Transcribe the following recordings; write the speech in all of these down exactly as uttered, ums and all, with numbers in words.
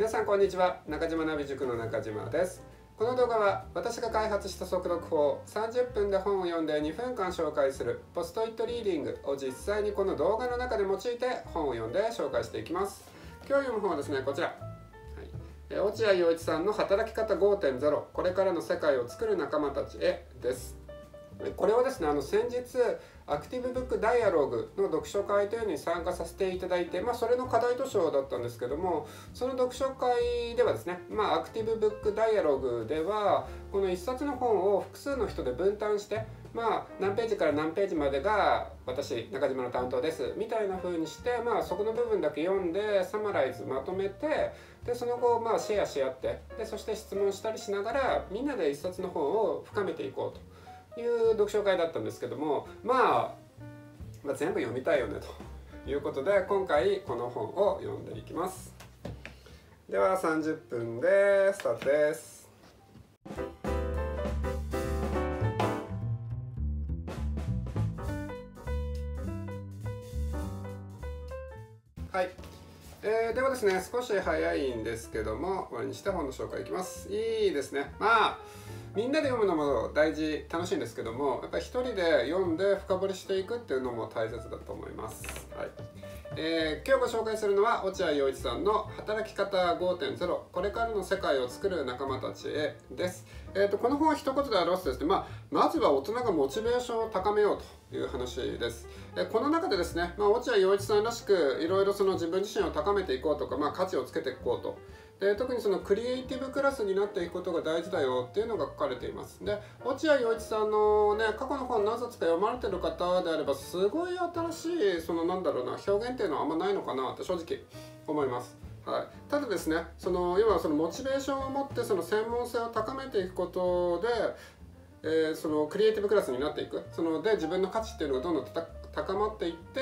皆さんこんにちは。中島ナビ塾の中島です。この動画は私が開発した速読法をさんじゅっぷんで本を読んでにふんかん紹介するポストイットリーディングを実際にこの動画の中で用いて本を読んで紹介していきます。今日読む本はですねこちら、はい、落合陽一さんの働き方 ごてんゼロ これからの世界を作る仲間たちへです。これはですね、あの先日アクティブブックダイアログの読書会というのに参加させていただいて、まあ、それの課題図書だったんですけども、その読書会ではですね、まあ、アクティブブックダイアログではこのいっさつの本を複数の人で分担して、まあ、何ページから何ページまでが私中島の担当ですみたいな風にして、まあ、そこの部分だけ読んでサマライズまとめて、でその後まあシェアし合って、でそして質問したりしながらみんなでいっさつの本を深めていこうと。いう読書会だったんですけども、まあ、まあ全部読みたいよねということで今回この本を読んでいきます。ではさんじゅっぷんでスタートです。はい、えー、ではですね少し早いんですけども終わりにして本の紹介いきます。いいですね。まあみんなで読むのも大事、楽しいんですけども、やっぱり一人で読んで深掘りしていくっていうのも大切だと思います。はい、えー、今日ご紹介するのは落合陽一さんの「働き方 ごてんゼロ これからの世界を作る仲間たちへ」です。えー、とこの本は一言で表すとですね、まあ、まずは大人がモチベーションを高めようという話です。えー、この中でですね、まあ、落合陽一さんらしくいろいろその自分自身を高めていこうとか、まあ、価値をつけていこうと。で特にそのクリエイティブクラスになっていくことが大事だよっていうのが書かれています。で落合陽一さんの、ね、過去の本何冊か読まれてる方であればすごい新しいそのなんだろうな表現っていうのはあんまないのかなって正直思います。はい、ただですねその要はそのモチベーションを持ってその専門性を高めていくことで、えー、そのクリエイティブクラスになっていくそので自分の価値っていうのがどんどん高く高まっていって、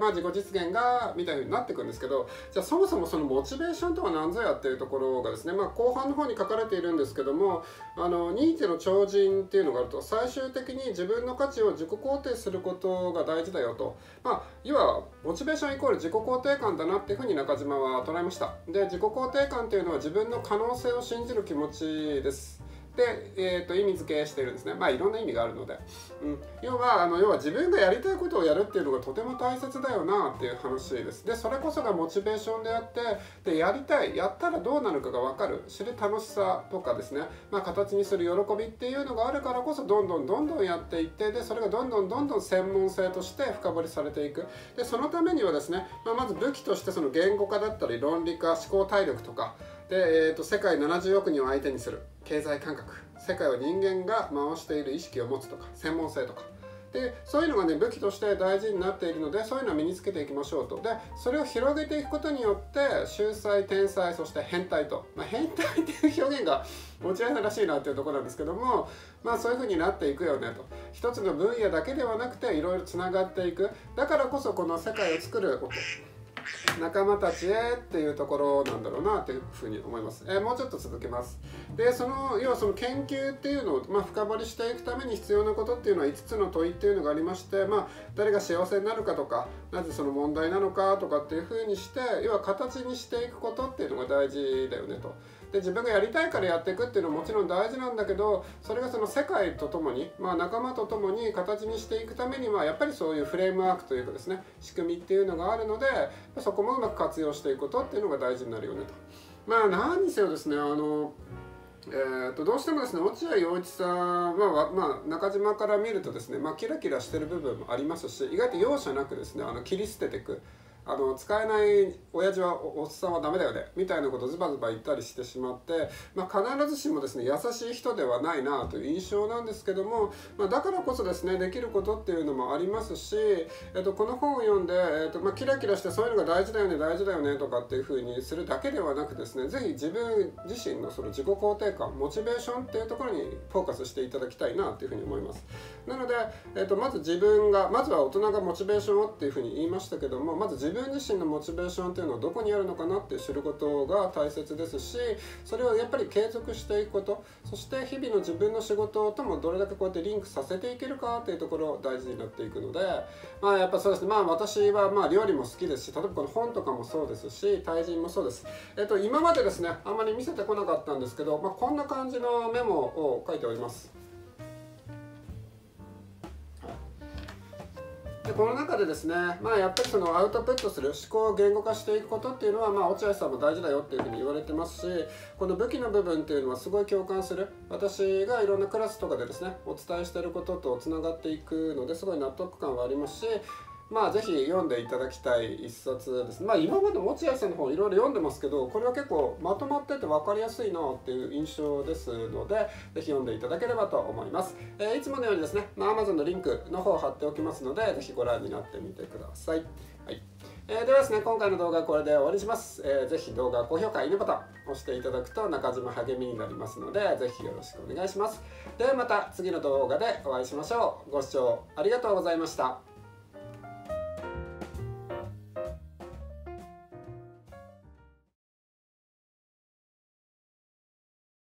まあ、自己実現がみたいになっていくんですけど、じゃあそもそもそのモチベーションとは何ぞやっていうところがですね、まあ、後半の方に書かれているんですけども、あのニーチェの超人っていうのがあると最終的に自分の価値を自己肯定することが大事だよと、まあ、要はモチベーションイコール自己肯定感だなっていうふうに中島は捉えました。で自己肯定感っていうのは自分の可能性を信じる気持ちです。でえー、と意味付けしているんですね。まあいろんな意味があるので、うん、要はあの要は自分がやりたいことをやるっていうのがとても大切だよなっていう話です。でそれこそがモチベーションであって、でやりたいやったらどうなるかが分かる知る楽しさとかですね、まあ、形にする喜びっていうのがあるからこそどんどんどんどんやっていって、でそれがどんどんどんどん専門性として深掘りされていく。でそのためにはですね、まあ、まず武器としてその言語化だったり論理化思考体力とかで、えー、と世界ななじゅうおく人を相手にする経済感覚、世界を人間が回している意識を持つとか専門性とかで、そういうのがね武器として大事になっているので、そういうのを身につけていきましょうと。でそれを広げていくことによって秀才天才そして変態と、まあ、変態っていう表現が持ち合いらしいなっていうところなんですけども、まあそういう風になっていくよねと。一つの分野だけではなくていろいろつながっていく。だからこそこの世界を作ること仲間たちへっていうところなんだろうなというふうに思います。えー、もうちょっと続けます。でその要はその研究っていうのを、まあ、深掘りしていくために必要なことっていうのはいつつの問いっていうのがありまして、まあ、誰が幸せになるかとかなぜその問題なのかとかっていうふうにして要は形にしていくことっていうのが大事だよねと。で自分がやりたいからやっていくっていうのはもちろん大事なんだけど、それがその世界とともに、まあ、仲間とともに形にしていくためにはやっぱりそういうフレームワークというかですね仕組みっていうのがあるのでそこもうまく活用していくことっていうのが大事になるよねと。まあ何にせよですねあのえー、とどうしてもですね落合陽一さんは、まあ、中島から見るとですね、まあ、キラキラしてる部分もありますし、意外と容赦なくですねあの切り捨てていく。あの使えない親父はおっさんはダメだよねみたいなことをズバズバ言ったりしてしまって、まあ、必ずしもですね優しい人ではないなという印象なんですけども、まあ、だからこそですねできることっていうのもありますし、えっと、この本を読んで、えっとまあ、キラキラしてそういうのが大事だよね大事だよねとかっていうふうにするだけではなくですね、ぜひ自分自身のその自己肯定感モチベーションっていうところにフォーカスしていただきたいなというふうに思います。なので、えっと、まず自分がまずは大人がモチベーションをっていうふうに言いましたけども、まず自分分自身のモチベーションっていうのはどこにあるのかなって知ることが大切ですし、それをやっぱり継続していくこと、そして日々の自分の仕事ともどれだけこうやってリンクさせていけるかっていうところを大事になっていくので、まあやっぱそうですね、まあ私はまあ料理も好きですし、例えばこの本とかもそうですし、対人もそうです。えっと今までですね、あんまり見せてこなかったんですけど、まあ、こんな感じのメモを書いております。でこの中でですね、まあ、やっぱりそのアウトプットする思考を言語化していくことっていうのは、まあ、落合さんも大事だよっていうふうに言われてますし、この武器の部分っていうのはすごい共感する、私がいろんなクラスとかでですねお伝えしていることとつながっていくのですごい納得感はありますし。まあぜひ読んでいただきたい一冊です。まあ今まで落合さんの本いろいろ読んでますけど、これは結構まとまってて分かりやすいなっていう印象ですので、ぜひ読んでいただければと思います。えー、いつものようにですね、まあ、アマゾン のリンクの方を貼っておきますので、ぜひご覧になってみてください。はい。えー、ではですね、今回の動画はこれで終わりにします。えー、ぜひ動画高評価、いいねボタン押していただくと中島励みになりますので、ぜひよろしくお願いします。ではまた次の動画でお会いしましょう。ご視聴ありがとうございました。